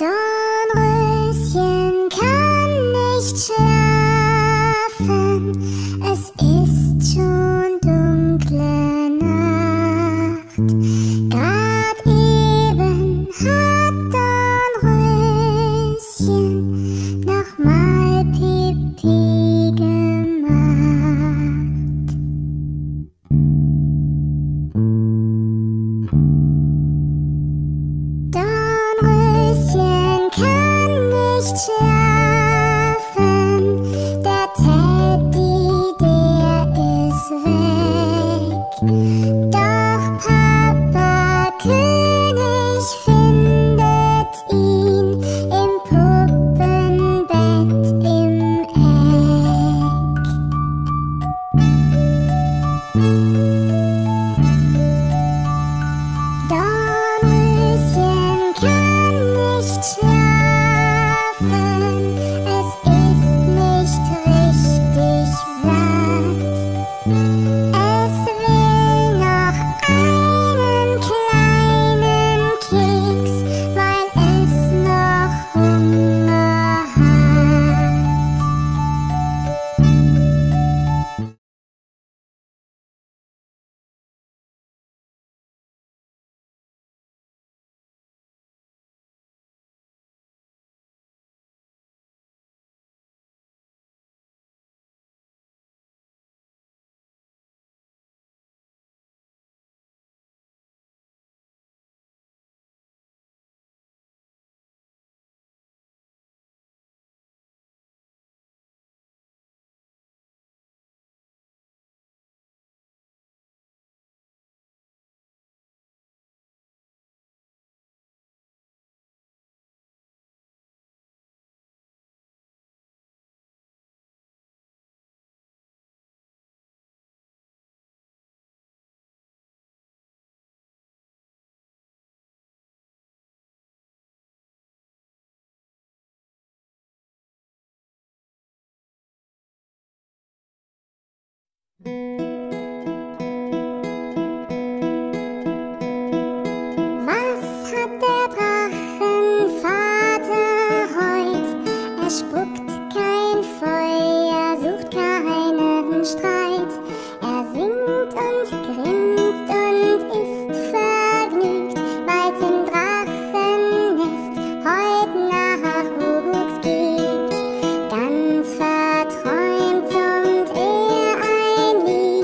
Dornröschen kann nicht schlafen, es ist schon dunkle Nacht. Grad eben hat Dornröschen nochmal Pipi gemacht. Dornröschen kann nicht schlafen, der Teddy, der ist weg. Doch Papa König findet ihn im Puppenbett im Eck. Dornröschen kann nicht schlafen, es ist nicht richtig satt. Es will noch einen kleinen Keks, weil es noch Hunger hat. Was hat der Drachenvater heut? Er spuckt kein Feuer, sucht keinen Streit. Er singt und grinst und ist vergnügt, weil's im Drachennest heut Nachwuchs gibt. Ganz verträumt summt er ein Lied.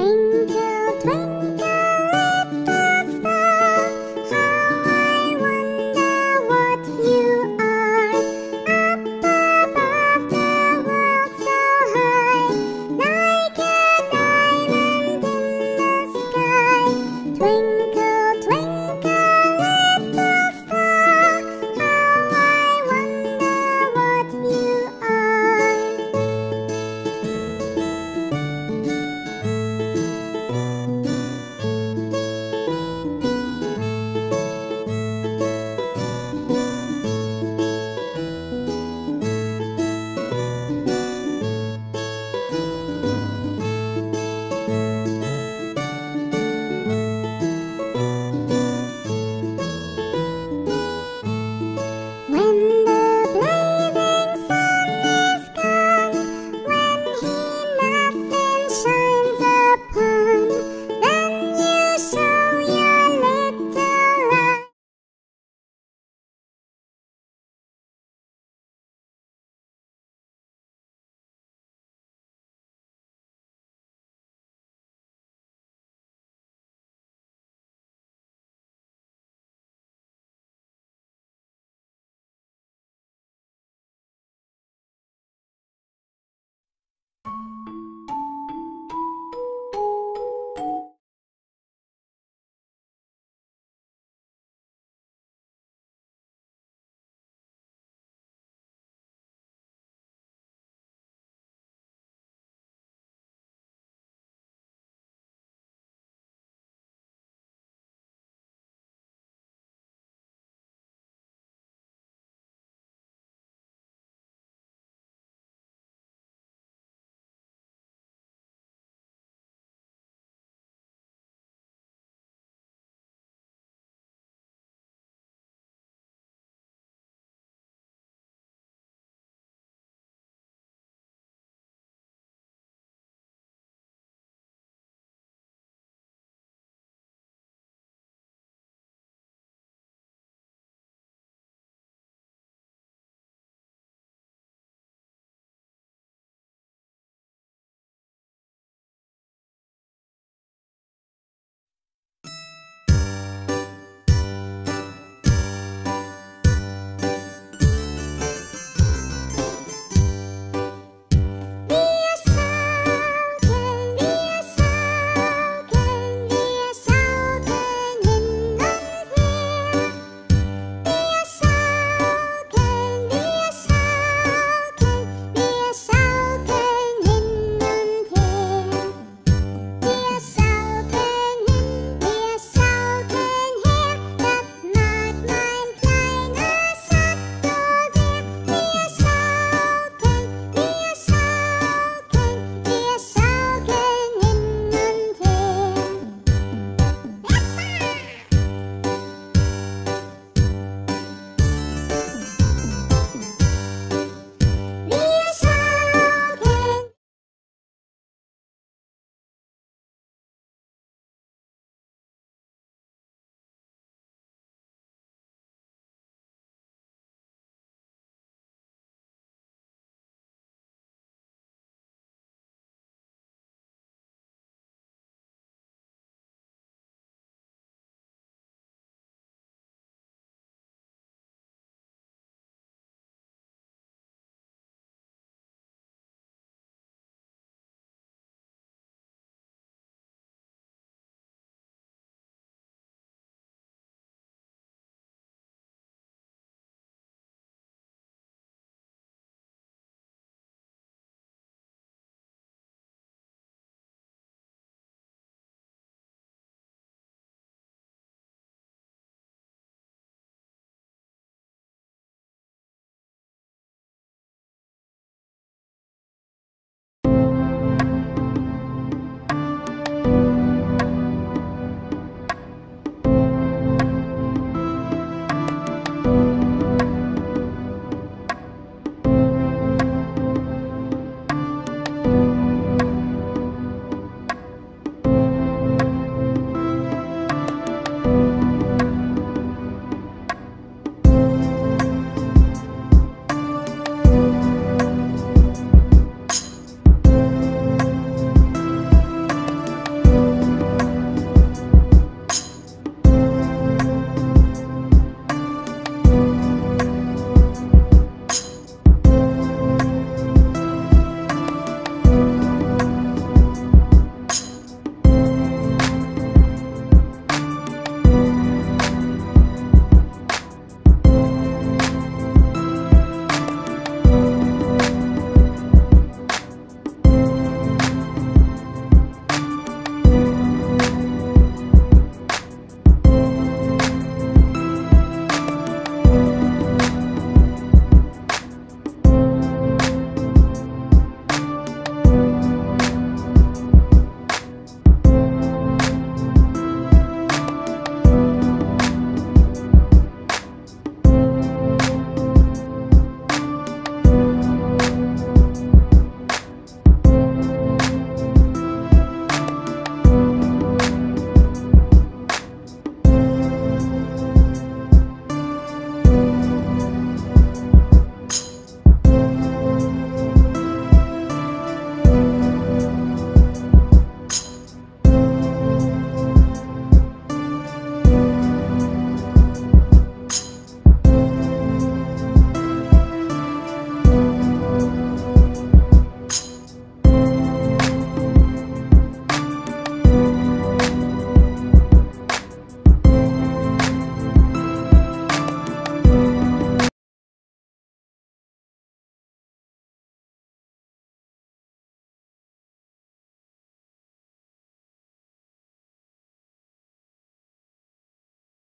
thinking.